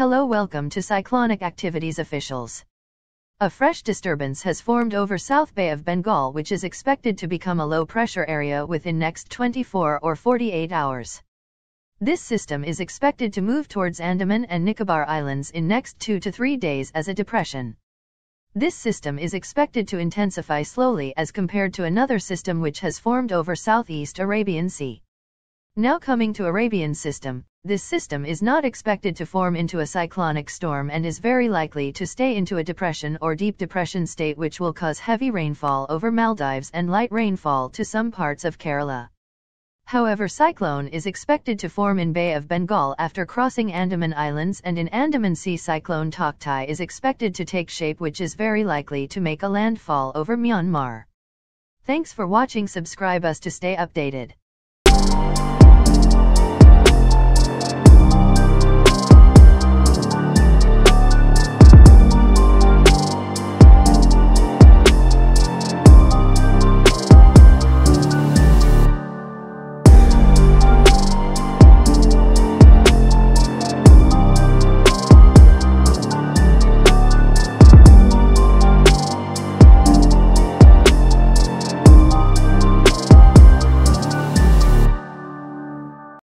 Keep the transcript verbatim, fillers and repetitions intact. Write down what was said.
Hello, welcome to Cyclonic Activities Officials. A fresh disturbance has formed over South Bay of Bengal, which is expected to become a low-pressure area within next twenty-four or forty-eight hours. This system is expected to move towards Andaman and Nicobar Islands in next two to three days as a depression. This system is expected to intensify slowly as compared to another system which has formed over Southeast Arabian Sea. Now coming to Arabian system, this system is not expected to form into a cyclonic storm and is very likely to stay into a depression or deep depression state, which will cause heavy rainfall over Maldives and light rainfall to some parts of Kerala. However, cyclone is expected to form in Bay of Bengal after crossing Andaman Islands, and in Andaman Sea cyclone Tauktae is expected to take shape, which is very likely to make a landfall over Myanmar. Thanks for watching. Subscribe us to stay updated.